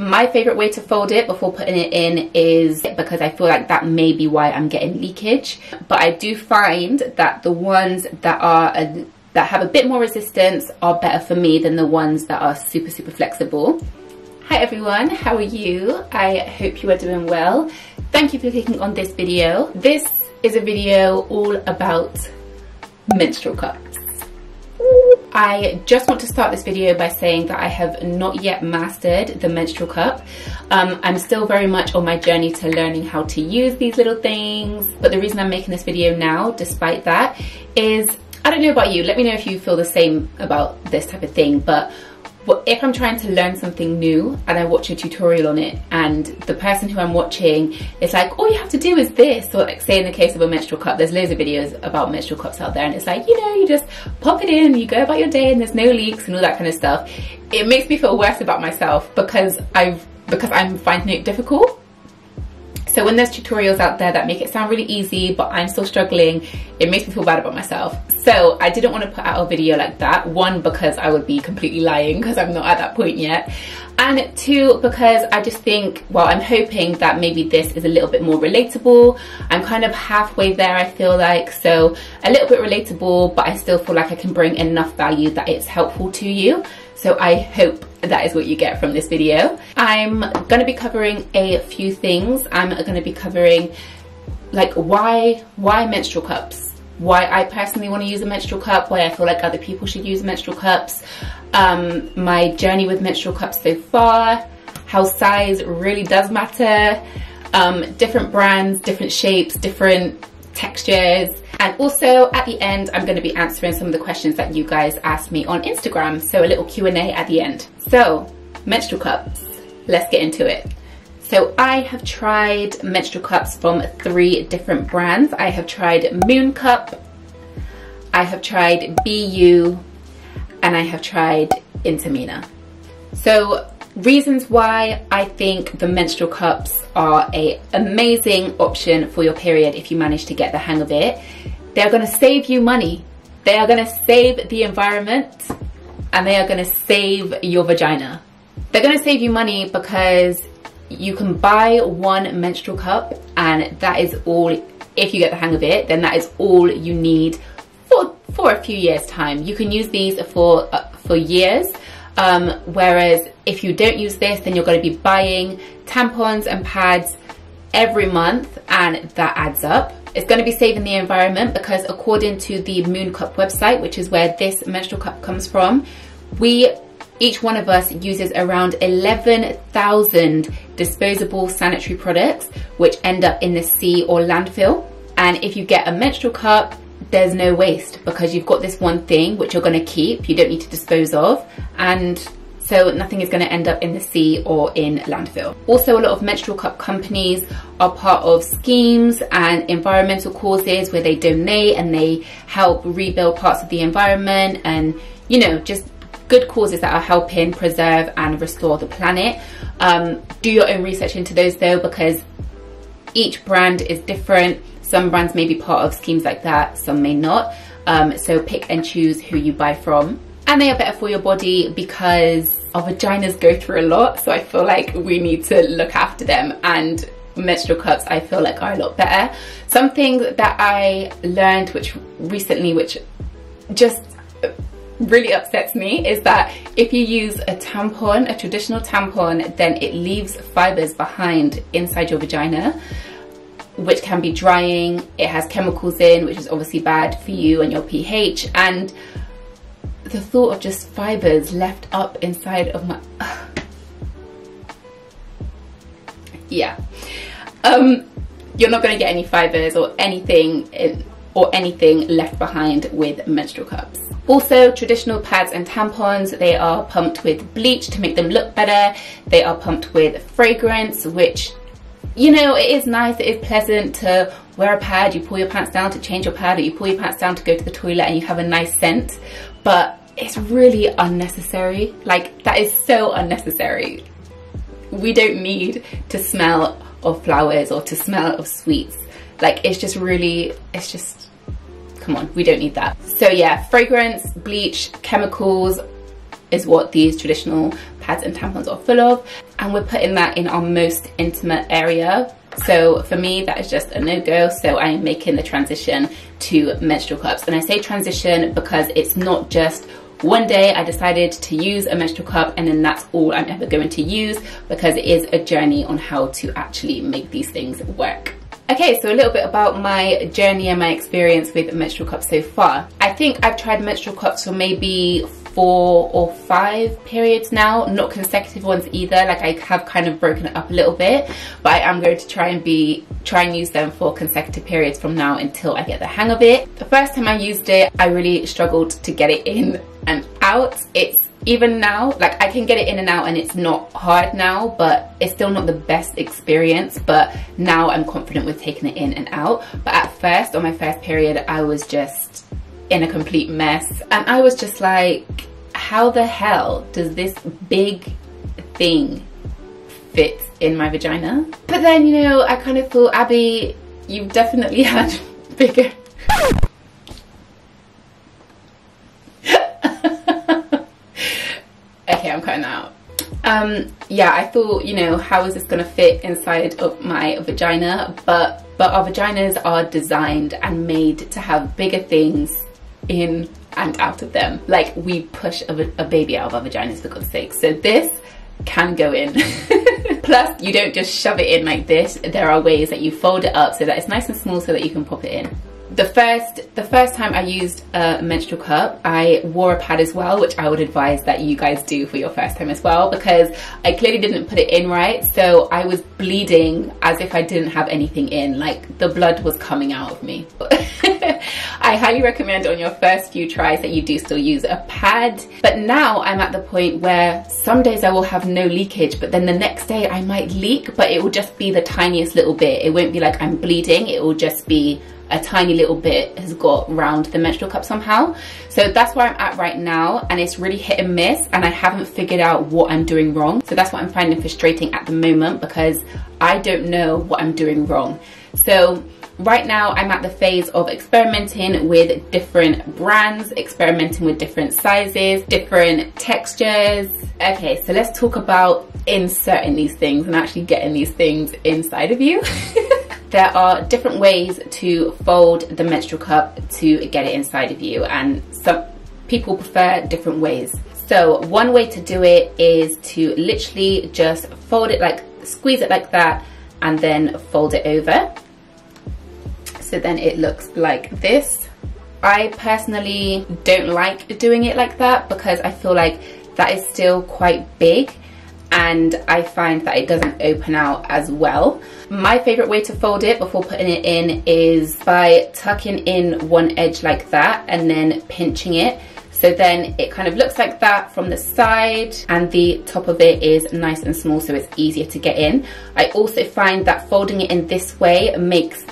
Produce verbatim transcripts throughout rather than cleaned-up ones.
My favorite way to fold it before putting it in is, because I feel like that may be why I'm getting leakage, but I do find that the ones that are a, that have a bit more resistance are better for me than the ones that are super super flexible. Hi everyone, how are you? I hope you are doing well. Thank you for clicking on this video. This is a video all about menstrual cups. I just want to start this video by saying that I have not yet mastered the menstrual cup. Um, I'm still very much on my journey to learning how to use these little things. But the reason I'm making this video now, despite that, is, I don't know about you, let me know if you feel the same about this type of thing, but if I'm trying to learn something new and I watch a tutorial on it and the person who I'm watching is like, all you have to do is this, or like say in the case of a menstrual cup, there's loads of videos about menstrual cups out there and it's like, you know, you just pop it in, you go about your day and there's no leaks and all that kind of stuff, it makes me feel worse about myself because I've because I'm finding it difficult. So when there's tutorials out there that make it sound really easy, but I'm still struggling, it makes me feel bad about myself. So I didn't want to put out a video like that. One, because I would be completely lying because I'm not at that point yet. And two, because I just think, well, I'm hoping that maybe this is a little bit more relatable. I'm kind of halfway there, I feel like. So a little bit relatable, but I still feel like I can bring enough value that it's helpful to you. So I hope that is what you get from this video. I'm gonna be covering a few things. I'm gonna be covering like why, why menstrual cups, why I personally wanna use a menstrual cup, why I feel like other people should use menstrual cups, um, my journey with menstrual cups so far, how size really does matter, um, different brands, different shapes, different textures. And also at the end, I'm going to be answering some of the questions that you guys asked me on Instagram. So a little Q and A at the end. So menstrual cups, let's get into it. So I have tried menstrual cups from three different brands. I have tried Moon Cup, I have tried Be You, and I have tried Intimina. So reasons why I think the menstrual cups are an amazing option for your period if you manage to get the hang of it. They're going to save you money, they are going to save the environment, and they are going to save your vagina. They're going to save you money because you can buy one menstrual cup and that is all, if you get the hang of it, then that is all you need for, for a few years time. You can use these for, uh, for years. Um, whereas if you don't use this, then you're going to be buying tampons and pads every month and that adds up. It's going to be saving the environment because according to the Moon Cup website, which is where this menstrual cup comes from, we, each one of us uses around eleven thousand disposable sanitary products which end up in the sea or landfill. And if you get a menstrual cup, there's no waste because you've got this one thing which you're going to keep, you don't need to dispose of, and so nothing is going to end up in the sea or in landfill. Also, a lot of menstrual cup companies are part of schemes and environmental causes where they donate and they help rebuild parts of the environment and, you know, just good causes that are helping preserve and restore the planet. Um, do your own research into those though, because each brand is different. Some brands may be part of schemes like that, some may not. Um, so pick and choose who you buy from. And they are better for your body because our vaginas go through a lot. So I feel like we need to look after them. And menstrual cups, I feel like, are a lot better. Something that I learned which recently, which just really upsets me, is that if you use a tampon, a traditional tampon, then it leaves fibers behind inside your vagina, which can be drying. It has chemicals in, which is obviously bad for you and your pH. And the thought of just fibers left up inside of my, yeah. Um, you're not gonna get any fibers or anything in, or anything left behind with menstrual cups. Also, traditional pads and tampons, they are pumped with bleach to make them look better. They are pumped with fragrance, which, you know, it is nice, it is pleasant to wear a pad, you pull your pants down to change your pad, or you pull your pants down to go to the toilet and you have a nice scent, but it's really unnecessary. Like, that is so unnecessary. We don't need to smell of flowers or to smell of sweets. Like, it's just really, it's just, come on, we don't need that. So yeah, fragrance, bleach, chemicals is what these traditional pads and tampons are full of, and we're putting that in our most intimate area. So for me, that is just a no-go, so I am making the transition to menstrual cups. And I say transition because it's not just one day I decided to use a menstrual cup and then that's all I'm ever going to use, because it is a journey on how to actually make these things work. Okay, so a little bit about my journey and my experience with menstrual cups so far. I think I've tried menstrual cups for maybe four or five periods now, not consecutive ones either, like I have kind of broken it up a little bit, but I am going to try and be try and use them for consecutive periods from now until I get the hang of it. The first time I used it, I really struggled to get it in and out. It's even now, like I can get it in and out and it's not hard now, but it's still not the best experience, but now I'm confident with taking it in and out. But at first, on my first period, I was just in a complete mess, and I was just like, how the hell does this big thing fit in my vagina? But then, you know, I kind of thought, Abby, you've definitely had bigger okay, I'm cutting out. Um, yeah, I thought, you know, how is this gonna fit inside of my vagina? But but our vaginas are designed and made to have bigger things in and out of them. Like, we push a, a baby out of our vaginas, for God's sake. So this can go in. Plus, you don't just shove it in like this. There are ways that you fold it up so that it's nice and small so that you can pop it in. The first, the first time I used a menstrual cup, I wore a pad as well, which I would advise that you guys do for your first time as well, because I clearly didn't put it in right, so I was bleeding as if I didn't have anything in, like the blood was coming out of me. I highly recommend on your first few tries that you do still use a pad, but now I'm at the point where some days I will have no leakage, but then the next day I might leak, but it will just be the tiniest little bit. It won't be like I'm bleeding, it will just be a tiny little bit has got round the menstrual cup somehow. So that's where I'm at right now, and it's really hit and miss, and I haven't figured out what I'm doing wrong. So that's what I'm finding frustrating at the moment, because I don't know what I'm doing wrong. So right now I'm at the phase of experimenting with different brands, experimenting with different sizes, different textures. Okay, so let's talk about inserting these things and actually getting these things inside of you. There are different ways to fold the menstrual cup to get it inside of you, and some people prefer different ways. So one way to do it is to literally just fold it, like squeeze it like that, and then fold it over. So then it looks like this. I personally don't like doing it like that because I feel like that is still quite big, and I find that it doesn't open out as well. My favorite way to fold it before putting it in is by tucking in one edge like that and then pinching it. So then it kind of looks like that from the side, and the top of it is nice and small, so it's easier to get in. I also find that folding it in this way makes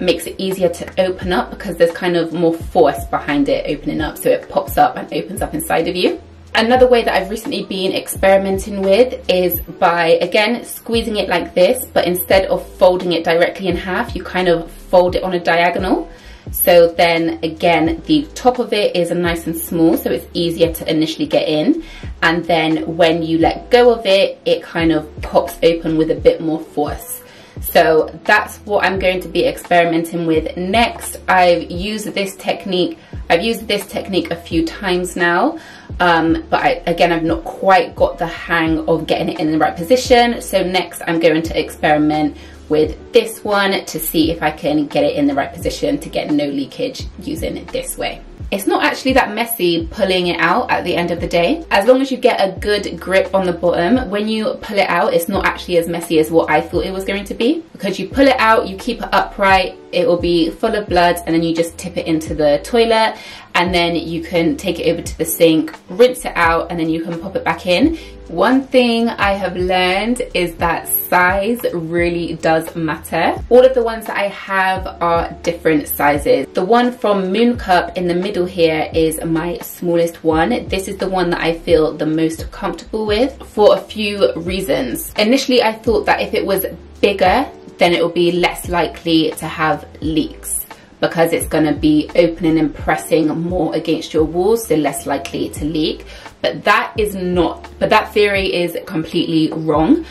makes it easier to open up because there's kind of more force behind it opening up, so it pops up and opens up inside of you. Another way that I've recently been experimenting with is by, again, squeezing it like this, but instead of folding it directly in half, you kind of fold it on a diagonal. So then again, the top of it is nice and small, so it's easier to initially get in. And then when you let go of it, it kind of pops open with a bit more force. So that's what I'm going to be experimenting with next. I've used this technique, I've used this technique a few times now, um, but I, again, I've not quite got the hang of getting it in the right position. So next I'm going to experiment with this one to see if I can get it in the right position to get no leakage using it this way. It's not actually that messy pulling it out at the end of the day. As long as you get a good grip on the bottom, when you pull it out, it's not actually as messy as what I thought it was going to be. Because you pull it out, you keep it upright, it will be full of blood, and then you just tip it into the toilet, and then you can take it over to the sink, rinse it out, and then you can pop it back in. One thing I have learned is that size really does matter. All of the ones that I have are different sizes. The one from Moon Cup in the middle here is my smallest one. This is the one that I feel the most comfortable with for a few reasons. Initially, I thought that if it was bigger, then it would be less likely to have leaks, because it's going to be opening and pressing more against your walls, so less likely to leak. But that is not, but that theory is completely wrong.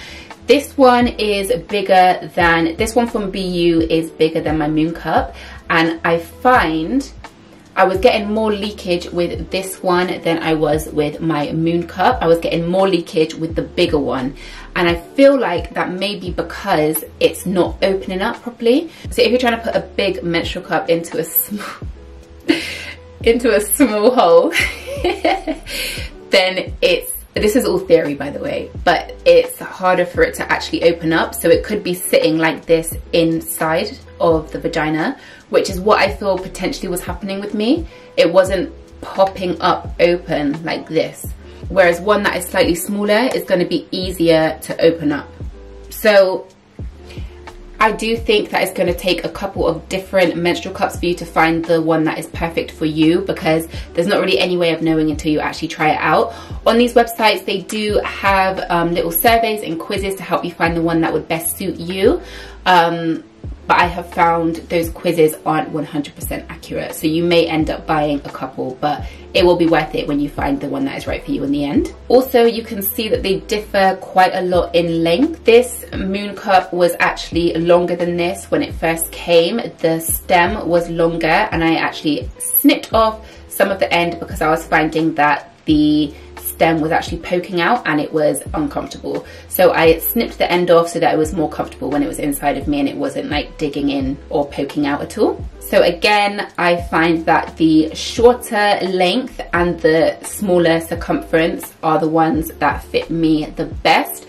This one is bigger than, this one from Be You is bigger than my Moon Cup, and I find I was getting more leakage with this one than I was with my Moon Cup. I was getting more leakage with the bigger one. And I feel like that may be because it's not opening up properly. So if you're trying to put a big menstrual cup into a small, into a small hole, then it's, this is all theory by the way, but it's harder for it to actually open up. So it could be sitting like this inside of the vagina, which is what I feel potentially was happening with me. It wasn't popping up open like this. Whereas one that is slightly smaller is going to be easier to open up. So I do think that it's going to take a couple of different menstrual cups for you to find the one that is perfect for you, because there's not really any way of knowing until you actually try it out. On these websites, they do have um, little surveys and quizzes to help you find the one that would best suit you. Um, but I have found those quizzes aren't one hundred percent accurate. So you may end up buying a couple, but it will be worth it when you find the one that is right for you in the end. Also, you can see that they differ quite a lot in length. This Moon Cup was actually longer than this when it first came. The stem was longer, and I actually snipped off some of the end because I was finding that the stem was actually poking out and it was uncomfortable. So I snipped the end off so that it was more comfortable when it was inside of me and it wasn't like digging in or poking out at all. So again, I find that the shorter length and the smaller circumference are the ones that fit me the best.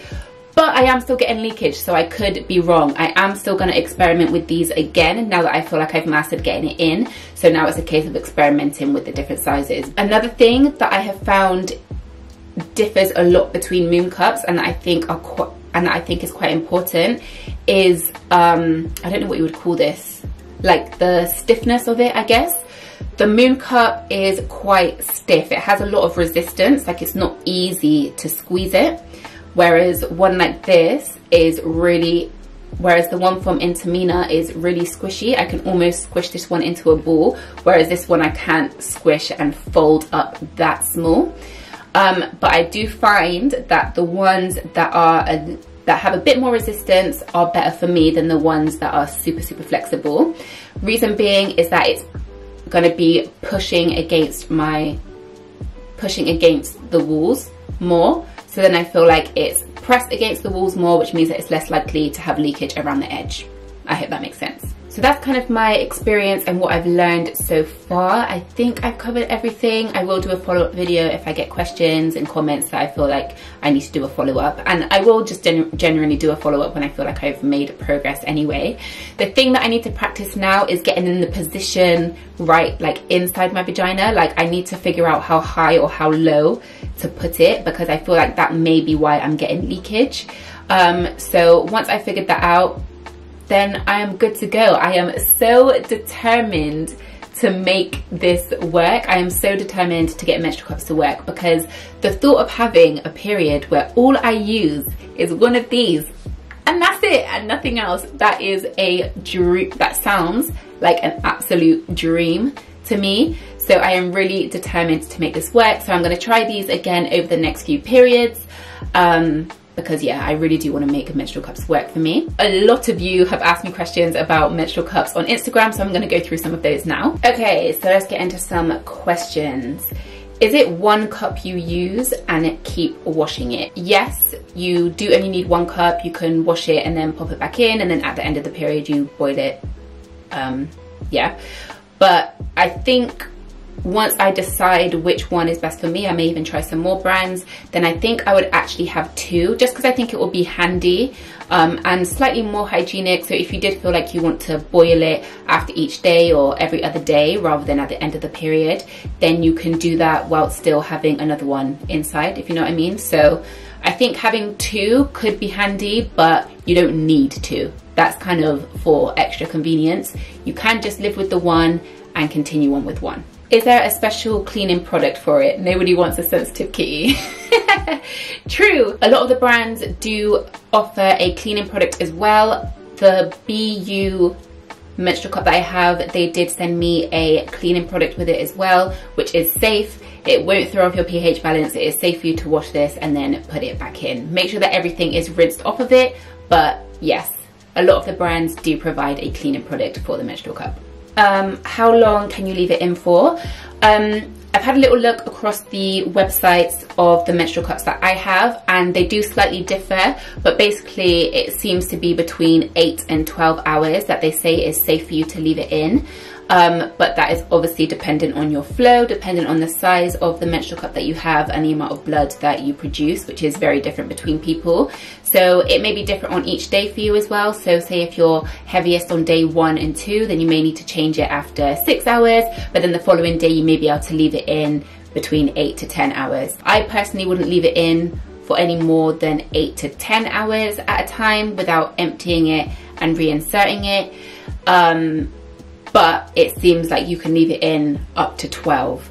But I am still getting leakage, so I could be wrong. I am still going to experiment with these again now that I feel like I've mastered getting it in. So now it's a case of experimenting with the different sizes. Another thing that I have found differs a lot between Moon Cups, and that I think are quite, and that I think is quite important, is um, I don't know what you would call this, like the stiffness of it, I guess. The Moon Cup is quite stiff. It has a lot of resistance, like it's not easy to squeeze it. Whereas one like this is really, whereas the one from Intimina is really squishy. I can almost squish this one into a ball, whereas this one I can't squish and fold up that small. Um, but I do find that the ones that are a, that have a bit more resistance are better for me than the ones that are super, super flexible. Reason being is that it's going to be pushing against my, pushing against the walls more. So then I feel like it's pressed against the walls more, which means that it's less likely to have leakage around the edge. I hope that makes sense. So that's kind of my experience and what I've learned so far. I think I've covered everything. I will do a follow-up video if I get questions and comments that I feel like I need to do a follow-up. And I will just gen generally do a follow-up when I feel like I've made progress anyway. The thing that I need to practice now is getting in the position right, like inside my vagina. Like I need to figure out how high or how low to put it, because I feel like that may be why I'm getting leakage. Um, so once I figured that out, then I am good to go. I am so determined to make this work. I am so determined to get menstrual cups to work, because the thought of having a period where all I use is one of these and that's it and nothing else, that is a dream. That sounds like an absolute dream to me. So I am really determined to make this work. So I'm going to try these again over the next few periods. Um, because yeah, I really do want to make menstrual cups work for me. A lot of you have asked me questions about menstrual cups on Instagram, so I'm going to go through some of those now. Okay, so let's get into some questions. Is it one cup you use and keep washing it? Yes, you do only need one cup. You can wash it and then pop it back in, and then at the end of the period you boil it. Um, yeah, but I think once I decide which one is best for me, I may even try some more brands, then I think I would actually have two, just because I think it will be handy um, and slightly more hygienic. So if you did feel like you want to boil it after each day or every other day rather than at the end of the period, then you can do that while still having another one inside, if you know what I mean. So I think having two could be handy, but you don't need two. That's kind of for extra convenience. You can just live with the one and continue on with one. Is there a special cleaning product for it? Nobody wants a sensitive kitty. True. A lot of the brands do offer a cleaning product as well. The Be You menstrual cup that I have, they did send me a cleaning product with it as well, which is safe. It won't throw off your pH balance. It is safe for you to wash this and then put it back in. Make sure that everything is rinsed off of it, but yes, a lot of the brands do provide a cleaning product for the menstrual cup. Um, how long can you leave it in for? Um, I've had a little look across the websites of the menstrual cups that I have, and they do slightly differ, but basically it seems to be between eight and twelve hours that they say is safe for you to leave it in. Um, but that is obviously dependent on your flow, dependent on the size of the menstrual cup that you have and the amount of blood that you produce, which is very different between people. So it may be different on each day for you as well. So say if you're heaviest on day one and two, then you may need to change it after six hours, but then the following day you may be able to leave it in between eight to ten hours. I personally wouldn't leave it in for any more than eight to ten hours at a time without emptying it and reinserting it. Um, But it seems like you can leave it in up to twelve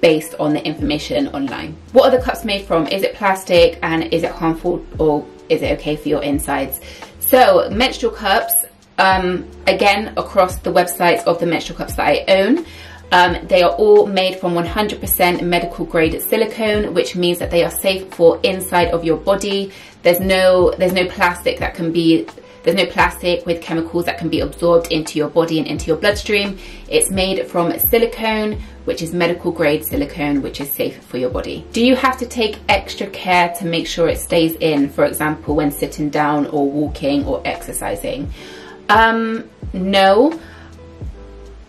based on the information online. What are the cups made from? Is it plastic, and is it harmful, or is it okay for your insides? So menstrual cups, um, again, across the websites of the menstrual cups that I own, Um, they are all made from one hundred percent medical grade silicone, which means that they are safe for inside of your body. There's no, there's no plastic that can be, there's no plastic with chemicals that can be absorbed into your body and into your bloodstream. It's made from silicone, which is medical grade silicone, which is safe for your body. Do you have to take extra care to make sure it stays in, for example, when sitting down or walking or exercising? Um, no.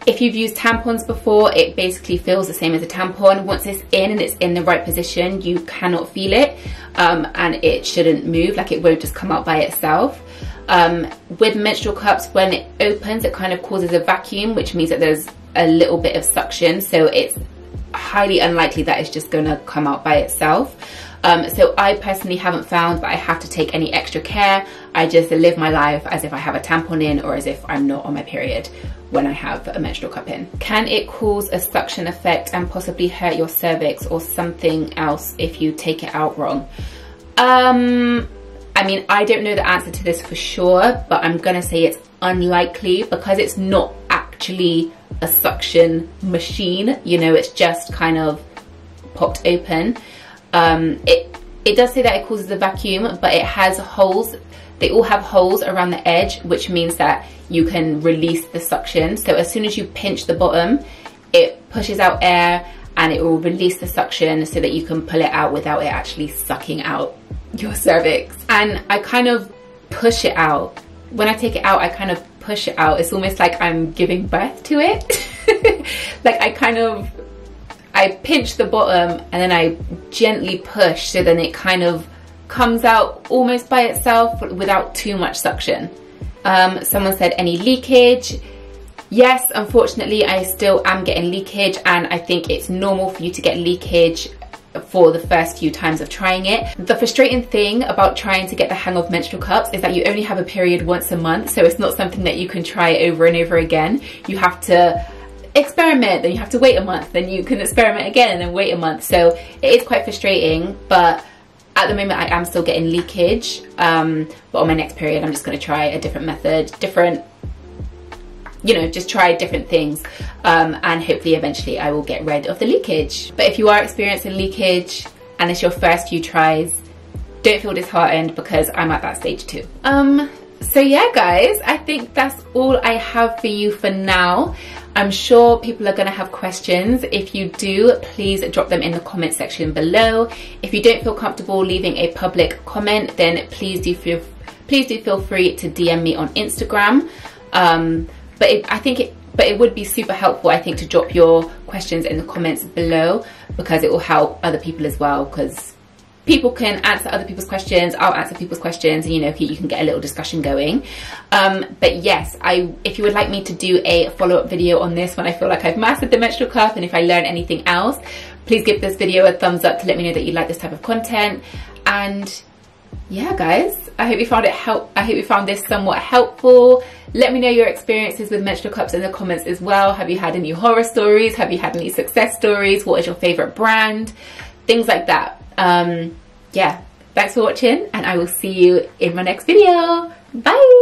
If you've used tampons before, it basically feels the same as a tampon. Once it's in and it's in the right position, you cannot feel it, um, and it shouldn't move, like it won't just come out by itself. Um, with menstrual cups, when it opens, it kind of causes a vacuum, which means that there's a little bit of suction, so it's highly unlikely that it's just going to come out by itself. Um, so I personally haven't found that I have to take any extra care. I just live my life as if I have a tampon in, or as if I'm not on my period when I have a menstrual cup in. Can it cause a suction effect and possibly hurt your cervix or something else if you take it out wrong? Um, I mean, I don't know the answer to this for sure, but I'm gonna say it's unlikely, because it's not actually a suction machine. You know, it's just kind of popped open. Um, it, it does say that it causes a vacuum, but it has holes. They all have holes around the edge, which means that you can release the suction. So as soon as you pinch the bottom, it pushes out air and it will release the suction so that you can pull it out without it actually sucking out your cervix. And I kind of push it out. When I take it out, I kind of push it out. It's almost like I'm giving birth to it. Like I kind of... I pinch the bottom and then I gently push, so then it kind of comes out almost by itself but without too much suction. Um, someone said, any leakage? Yes, unfortunately I still am getting leakage, and I think it's normal for you to get leakage for the first few times of trying it. The frustrating thing about trying to get the hang of menstrual cups is that you only have a period once a month, so it's not something that you can try over and over again. You have to experiment, then you have to wait a month, then you can experiment again and then wait a month. So it is quite frustrating, but at the moment I am still getting leakage, um, but on my next period I'm just going to try a different method, different, you know, just try different things, um, and hopefully eventually I will get rid of the leakage. But if you are experiencing leakage and it's your first few tries, don't feel disheartened, because I'm at that stage too. Um, so yeah guys, I think that's all I have for you for now. I'm sure people are going to have questions. If you do, please drop them in the comment section below. If you don't feel comfortable leaving a public comment, then please do feel, please do feel free to D M me on Instagram. Um, but it, I think it, but it would be super helpful, I think, to drop your questions in the comments below, because it will help other people as well, because people can answer other people's questions, I'll answer people's questions, and you know, you can get a little discussion going. Um, but yes, I, if you would like me to do a follow-up video on this when I feel like I've mastered the menstrual cup, and if I learn anything else, please give this video a thumbs up to let me know that you like this type of content. And yeah guys, I hope you found it help, I hope you found this somewhat helpful. Let me know your experiences with menstrual cups in the comments as well. Have you had any horror stories? Have you had any success stories? What is your favorite brand? Things like that. Um, yeah, thanks for watching, and I will see you in my next video. Bye!